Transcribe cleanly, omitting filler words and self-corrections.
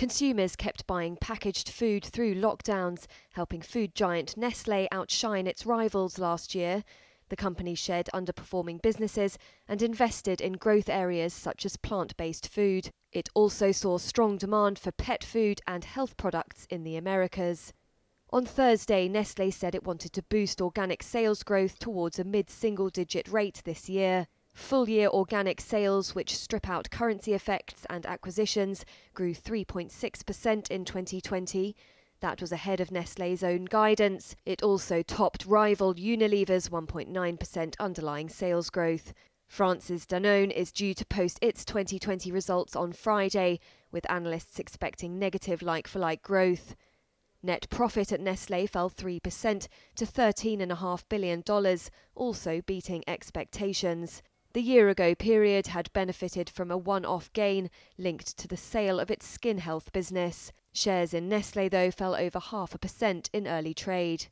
Consumers kept buying packaged food through lockdowns, helping food giant Nestlé outshine its rivals last year. The company shed underperforming businesses and invested in growth areas such as plant-based food. It also saw strong demand for pet food and health products in the Americas. On Thursday, Nestlé said it wanted to boost organic sales growth towards a mid-single-digit rate this year. Full-year organic sales, which strip out currency effects and acquisitions, grew 3.6% in 2020. That was ahead of Nestlé's own guidance. It also topped rival Unilever's 1.9% underlying sales growth. France's Danone is due to post its 2020 results on Friday, with analysts expecting negative like-for-like growth. Net profit at Nestlé fell 3% to $13.5 billion, also beating expectations. The year-ago period had benefited from a one-off gain linked to the sale of its skin health business. Shares in Nestlé, though, fell over 0.5% in early trade.